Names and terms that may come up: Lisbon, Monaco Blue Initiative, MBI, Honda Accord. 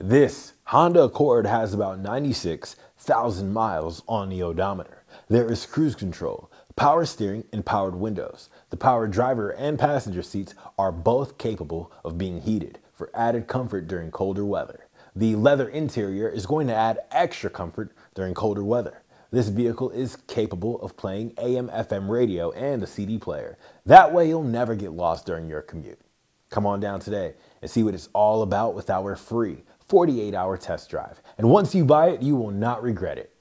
This Honda Accord has about 96,000 miles on the odometer. There is cruise control, power steering, and powered windows. The power driver and passenger seats are both capable of being heated for added comfort during colder weather. The leather interior is going to add extra comfort during colder weather. This vehicle is capable of playing AM/FM radio and a CD player. That way you'll never get lost during your commute. Come on down today and see what it's all about with our free 48-hour test drive. And once you buy it, you will not regret it.